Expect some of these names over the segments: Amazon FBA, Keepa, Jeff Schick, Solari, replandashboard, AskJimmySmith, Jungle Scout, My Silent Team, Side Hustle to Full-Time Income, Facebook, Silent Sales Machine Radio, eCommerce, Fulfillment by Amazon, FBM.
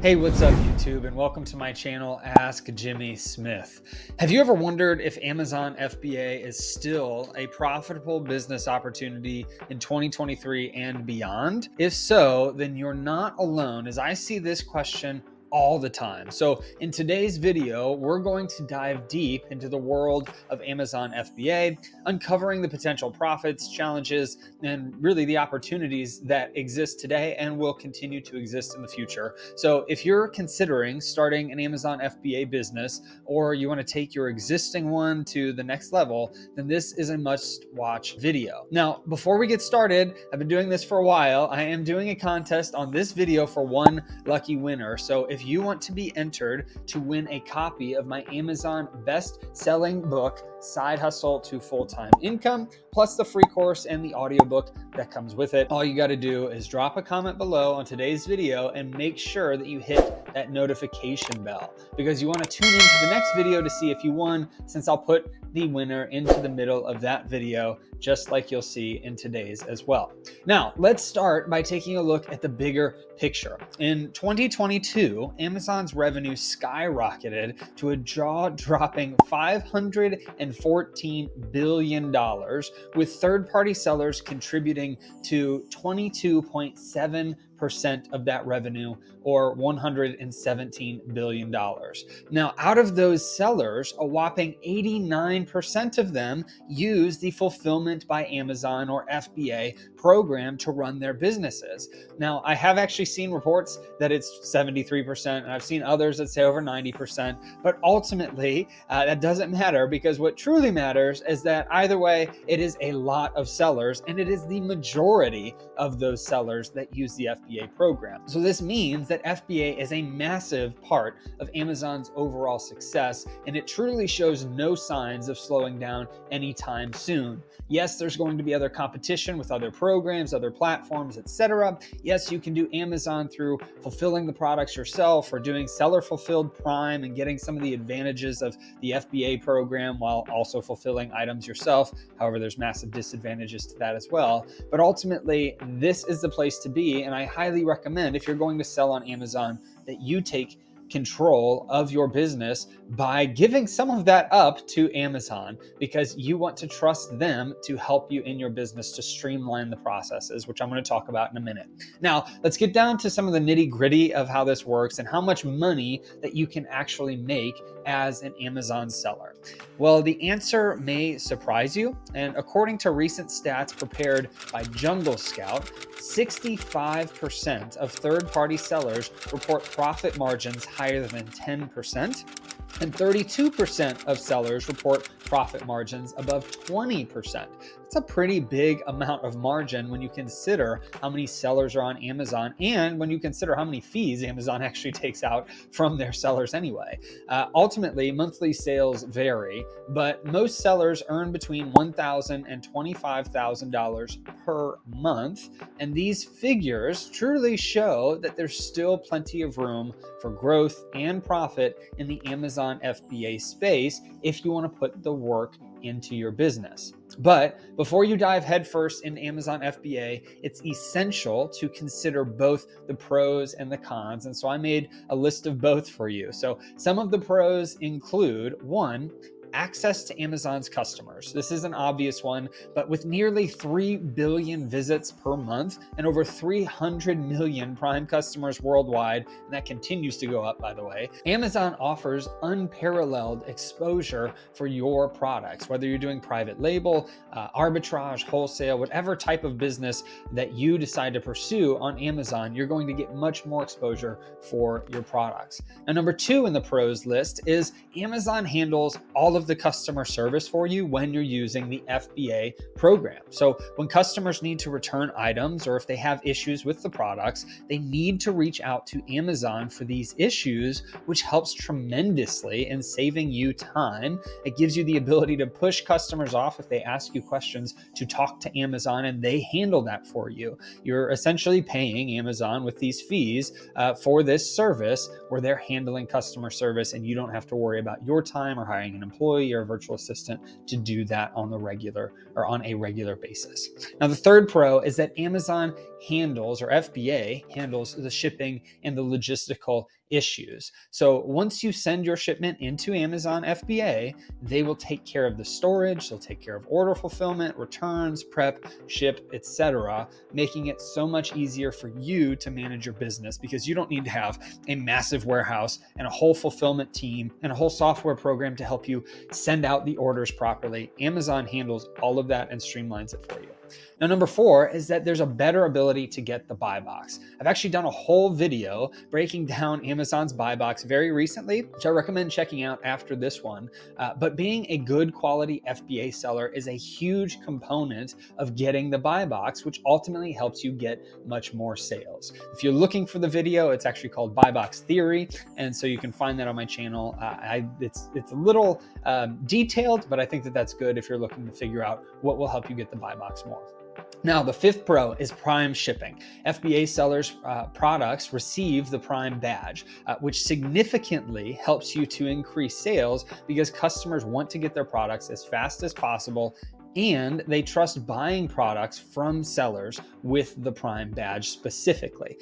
Hey, what's up YouTube, and welcome to my channel, Ask Jimmy Smith. Have you ever wondered if Amazon FBA is still a profitable business opportunity in 2023 and beyond? If so, then you're not alone, as I see this question all the time. So in today's video, we're going to dive deep into the world of Amazon FBA, uncovering the potential profits, challenges, and really the opportunities that exist today and will continue to exist in the future. So if you're considering starting an Amazon FBA business, or you want to take your existing one to the next level, then this is a must-watch video. Now, before we get started, I've been doing this for a while. I am doing a contest on this video for one lucky winner. So if you want to be entered to win a copy of my Amazon best-selling book, Side Hustle to Full-Time Income, plus the free course and the audiobook that comes with it, all you got to do is drop a comment below on today's video and make sure that you hit that notification bell, because you want to tune into the next video to see if you won, since I'll put the winner into the middle of that video, just like you'll see in today's as well. Now, let's start by taking a look at the bigger picture. In 2022, Amazon's revenue skyrocketed to a jaw-dropping $514 billion, with third-party sellers contributing to 22.7% of that revenue, or $117 billion. Now, out of those sellers, a whopping 89% of them use the Fulfillment by Amazon, or FBA, program to run their businesses. Now, I have actually seen reports that it's 73%, and I've seen others that say over 90%, but ultimately, that doesn't matter, because what truly matters is that either way, it is a lot of sellers, and it is the majority of those sellers that use the FBA program. So this means that FBA is a massive part of Amazon's overall success, and it truly shows no signs of slowing down anytime soon. Yes, there's going to be other competition with other programs, other platforms, etc. Yes, you can do Amazon through fulfilling the products yourself, or doing seller fulfilled prime and getting some of the advantages of the FBA program while also fulfilling items yourself. However, there's massive disadvantages to that as well. But ultimately, this is the place to be, and I highly recommend, if you're going to sell on Amazon, that you take control of your business by giving some of that up to Amazon, because you want to trust them to help you in your business, to streamline the processes, which I'm going to talk about in a minute. Now, let's get down to some of the nitty-gritty of how this works and how much money that you can actually make as an Amazon seller. Well, the answer may surprise you, and according to recent stats prepared by Jungle Scout, 65% of third-party sellers report profit margins higher than 10%, and 32% of sellers report profit margins above 20%. That's a pretty big amount of margin when you consider how many sellers are on Amazon, and when you consider how many fees Amazon actually takes out from their sellers anyway. Ultimately, monthly sales vary, but most sellers earn between $1,000 and $25,000 per month, and these figures truly show that there's still plenty of room for growth and profit in the Amazon FBA space if you want to put the work into your business. But before you dive headfirst into Amazon FBA, it's essential to consider both the pros and the cons. And so I made a list of both for you. So some of the pros include, one, access to Amazon's customers. This is an obvious one, but with nearly 3 billion visits per month and over 300 million Prime customers worldwide, and that continues to go up, by the way, Amazon offers unparalleled exposure for your products, whether you're doing private label, arbitrage, wholesale, whatever type of business that you decide to pursue on Amazon, you're going to get much more exposure for your products. Now, number two in the pros list is Amazon handles all of the customer service for you when you're using the FBA program. So when customers need to return items, or if they have issues with the products, they need to reach out to Amazon for these issues, which helps tremendously in saving you time. It gives you the ability to push customers off if they ask you questions to talk to Amazon, and they handle that for you. You're essentially paying Amazon with these fees for this service where they're handling customer service, and you don't have to worry about your time or hiring an employee employee or virtual assistant to do that on the regular or on a regular basis. Now, the third pro is that Amazon handles, or FBA handles, the shipping and the logistical issues. So once you send your shipment into Amazon FBA, they will take care of the storage, they'll take care of order fulfillment, returns, prep, ship, etc., making it so much easier for you to manage your business, because you don't need to have a massive warehouse and a whole fulfillment team and a whole software program to help you send out the orders properly. Amazon handles all of that and streamlines it for you. Now, number four is that there's a better ability to get the buy box. I've actually done a whole video breaking down Amazon's buy box very recently, which I recommend checking out after this one. But being a good quality FBA seller is a huge component of getting the buy box, which ultimately helps you get much more sales. If you're looking for the video, it's actually called Buy Box Theory. And so you can find that on my channel. It's a little detailed, but I think that that's good if you're looking to figure out what will help you get the buy box more. Now, the fifth pro is Prime shipping. FBA sellers' products receive the Prime badge, which significantly helps you to increase sales because customers want to get their products as fast as possible, and they trust buying products from sellers with the Prime badge specifically.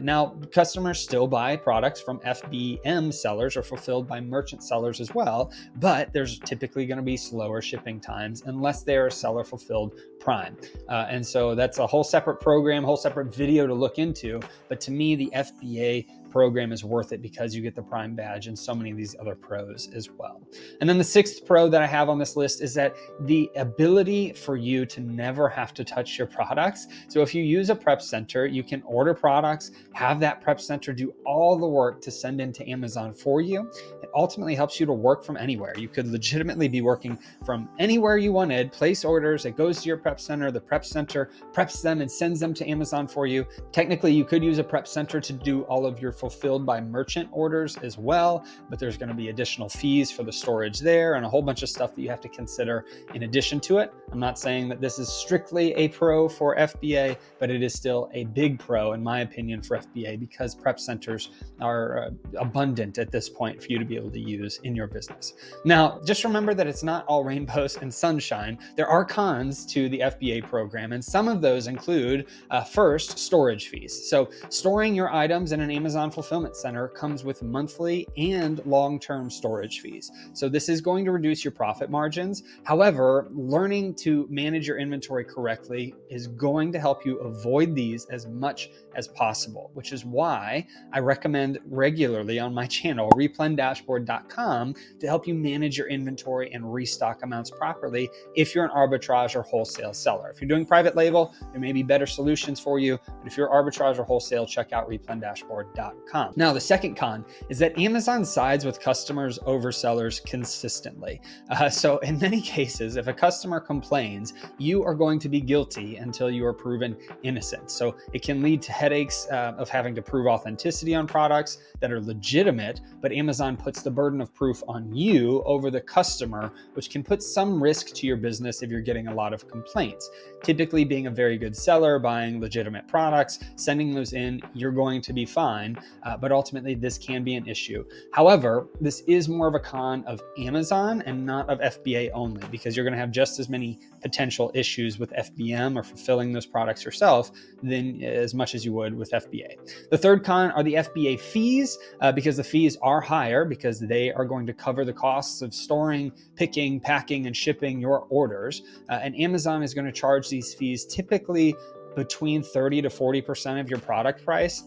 Now, customers still buy products from FBM sellers or fulfilled by merchant sellers as well, but there's typically going to be slower shipping times unless they are seller fulfilled Prime. And so that's a whole separate program, whole separate video to look into. But to me, the FBA program is worth it because you get the Prime badge and so many of these other pros as well. And then the sixth pro that I have on this list is that the ability for you to never have to touch your products. So if you use a prep center, you can order products, have that prep center do all the work to send into Amazon for you. It ultimately helps you to work from anywhere. You could legitimately be working from anywhere you wanted, place orders, it goes to your prep center, the prep center preps them and sends them to Amazon for you. Technically, you could use a prep center to do all of your fulfilled by merchant orders as well, but there's going to be additional fees for the storage there and a whole bunch of stuff that you have to consider in addition to it. I'm not saying that this is strictly a pro for FBA, but it is still a big pro, in my opinion, for FBA because prep centers are abundant at this point for you to be able to use in your business. Now, just remember that it's not all rainbows and sunshine. There are cons to the FBA program, and some of those include first, storage fees. So storing your items in an Amazon fulfillment center comes with monthly and long-term storage fees. So this is going to reduce your profit margins. However, learning to manage your inventory correctly is going to help you avoid these as much as possible, which is why I recommend regularly on my channel, replandashboard.com, to help you manage your inventory and restock amounts properly if you're an arbitrage or wholesale seller. If you're doing private label, there may be better solutions for you, but if you're arbitrage or wholesale, check out replandashboard.com. Now, the second con is that Amazon sides with customers over sellers consistently. So in many cases, if a customer complains, you are going to be guilty until you are proven innocent. So it can lead to headaches of having to prove authenticity on products that are legitimate, but Amazon puts the burden of proof on you over the customer, which can put some risk to your business if you're getting a lot of complaints. Typically, being a very good seller, buying legitimate products, sending those in, you're going to be fine. But ultimately, this can be an issue. However, this is more of a con of Amazon and not of FBA only, because you're going to have just as many potential issues with FBM or fulfilling those products yourself than as much as you would with FBA. The third con are the FBA fees, because the fees are higher because they are going to cover the costs of storing, picking, packing, and shipping your orders. And Amazon is going to charge these fees typically between 30 to 40% of your product price.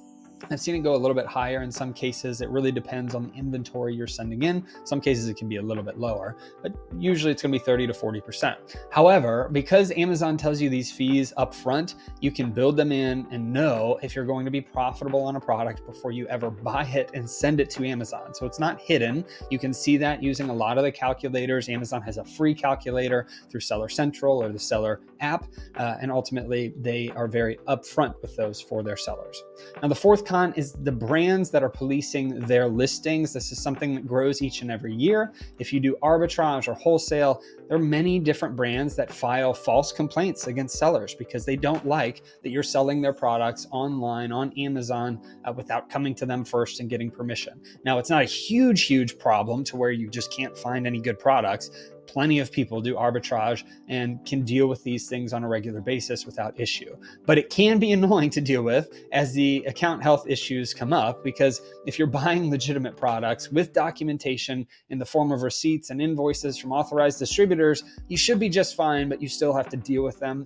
I've seen it go a little bit higher in some cases. It really depends on the inventory you're sending in. Some cases it can be a little bit lower, but usually it's going to be 30 to 40%. However, because Amazon tells you these fees up front, you can build them in and know if you're going to be profitable on a product before you ever buy it and send it to Amazon. So it's not hidden. You can see that using a lot of the calculators. Amazon has a free calculator through Seller Central or the Seller app, and ultimately they are very upfront with those for their sellers. Now, the fourth icon is the brands that are policing their listings. This is something that grows each and every year. If you do arbitrage or wholesale, there are many different brands that file false complaints against sellers because they don't like that you're selling their products online on Amazon without coming to them first and getting permission. Now, it's not a huge, huge problem to where you just can't find any good products. Plenty of people do arbitrage and can deal with these things on a regular basis without issue. But it can be annoying to deal with as the account health issues come up, because if you're buying legitimate products with documentation in the form of receipts and invoices from authorized distributors, you should be just fine, but you still have to deal with them.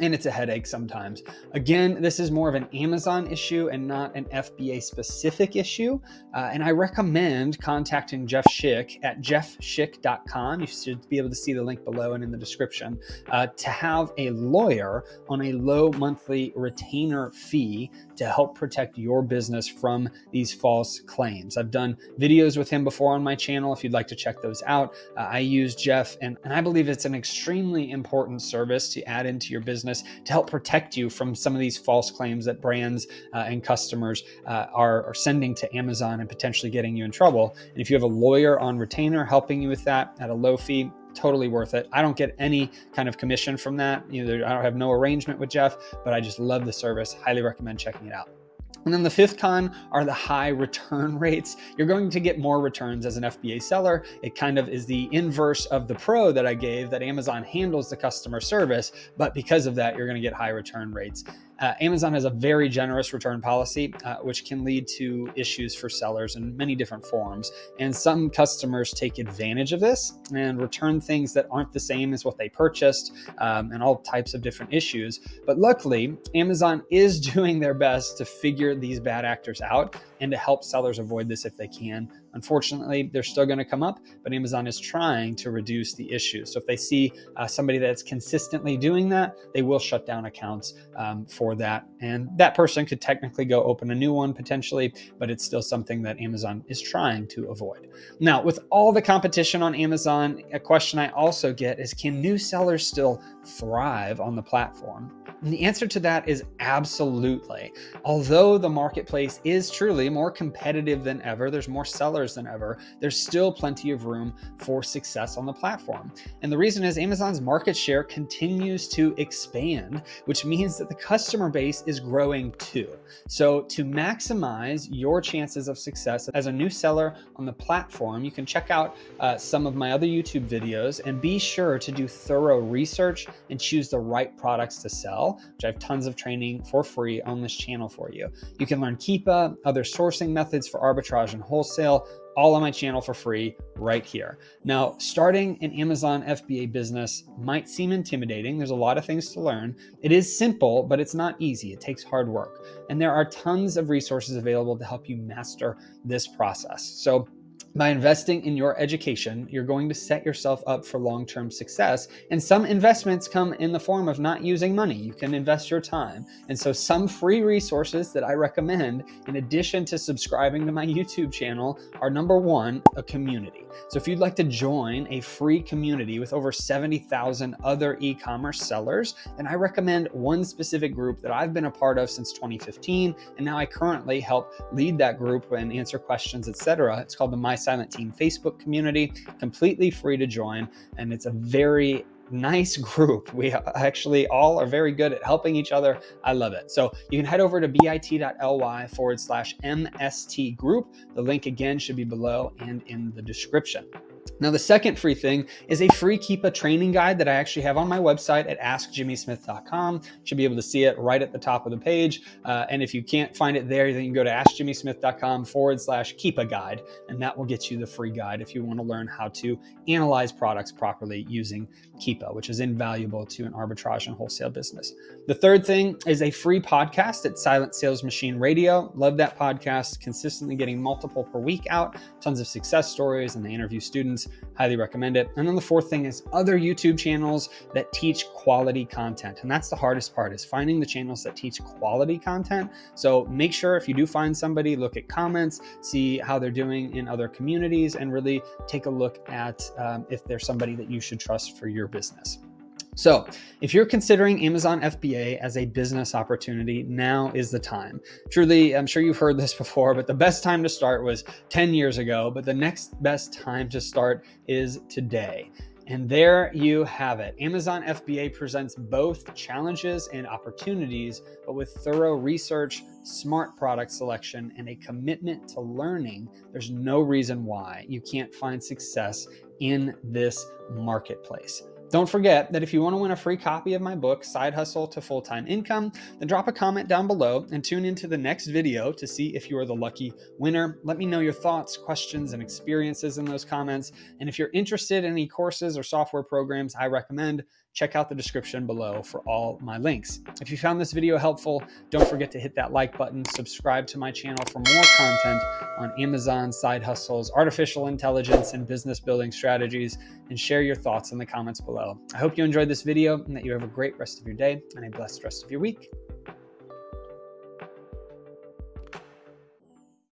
And it's a headache sometimes. Again, this is more of an Amazon issue and not an FBA specific issue. And I recommend contacting Jeff Schick at jeffschick.com. You should be able to see the link below and in the description to have a lawyer on a low monthly retainer fee to help protect your business from these false claims. I've done videos with him before on my channel if you'd like to check those out. I use Jeff, and I believe it's an extremely important service to add into your business to help protect you from some of these false claims that brands and customers are sending to Amazon and potentially getting you in trouble. And if you have a lawyer on retainer helping you with that at a low fee, totally worth it. I don't get any kind of commission from that. You know, I have no arrangement with Jeff, but I just love the service. Highly recommend checking it out. And then the fifth con are the high return rates. You're going to get more returns as an FBA seller. It kind of is the inverse of the pro that I gave, that Amazon handles the customer service, but because of that, you're going to get high return rates. Amazon has a very generous return policy, which can lead to issues for sellers in many different forms. And some customers take advantage of this and return things that aren't the same as what they purchased, and all types of different issues. But luckily, Amazon is doing their best to figure these bad actors out and to help sellers avoid this if they can. Unfortunately, they're still going to come up, but Amazon is trying to reduce the issue. So if they see somebody that's consistently doing that, they will shut down accounts for that. And that person could technically go open a new one potentially, but it's still something that Amazon is trying to avoid. Now, with all the competition on Amazon, a question I also get is, can new sellers still thrive on the platform? And the answer to that is absolutely. Although the marketplace is truly more competitive than ever, there's more sellers than ever, there's still plenty of room for success on the platform. And the reason is Amazon's market share continues to expand, which means that the customer base is growing too. So to maximize your chances of success as a new seller on the platform, you can check out some of my other YouTube videos and be sure to do thorough research and choose the right products to sell, which I have tons of training for free on this channel for you. You can learn Keepa, other sourcing methods for arbitrage and wholesale, all on my channel for free right here. Now, starting an Amazon FBA business might seem intimidating. There's a lot of things to learn. It is simple, but it's not easy. It takes hard work. And there are tons of resources available to help you master this process. So by investing in your education, you're going to set yourself up for long-term success. And some investments come in the form of not using money. You can invest your time. And so some free resources that I recommend, in addition to subscribing to my YouTube channel, are number 1, a community. So if you'd like to join a free community with over 70,000 other e-commerce sellers, then I recommend one specific group that I've been a part of since 2015. And now I currently help lead that group and answer questions, etc. It's called the My Silent Team Facebook community, completely free to join. And it's a very nice group. We actually all are very good at helping each other. I love it. So you can head over to bit.ly/MST group. The link again should be below and in the description. Now, the second free thing is a free Keepa training guide that I actually have on my website at AskJimmySmith.com. You should be able to see it right at the top of the page. And if you can't find it there, then you can go to AskJimmySmith.com/Keepa guide, and that will get you the free guide if you want to learn how to analyze products properly using Keepa, which is invaluable to an arbitrage and wholesale business. The third thing is a free podcast at Silent Sales Machine Radio. Love that podcast. Consistently getting multiple per week out. Tons of success stories, and they interview students. Highly recommend it. And then the fourth thing is other YouTube channels that teach quality content. And that's the hardest part, is finding the channels that teach quality content. So make sure if you do find somebody, look at comments, see how they're doing in other communities, and really take a look at if there's somebody that you should trust for your business. So if you're considering Amazon FBA as a business opportunity, now is the time. Truly, I'm sure you've heard this before, but the best time to start was 10 years ago, but the next best time to start is today. And there you have it. Amazon FBA presents both challenges and opportunities, but with thorough research, smart product selection, and a commitment to learning, there's no reason why you can't find success in this marketplace. Don't forget that if you want to win a free copy of my book, Side Hustle to Full-Time Income, then drop a comment down below and tune into the next video to see if you are the lucky winner. Let me know your thoughts, questions, and experiences in those comments. And if you're interested in any courses or software programs I recommend, check out the description below for all my links. If you found this video helpful, don't forget to hit that like button, subscribe to my channel for more content on Amazon side hustles, artificial intelligence, and business building strategies, and share your thoughts in the comments below. I hope you enjoyed this video and that you have a great rest of your day and a blessed rest of your week.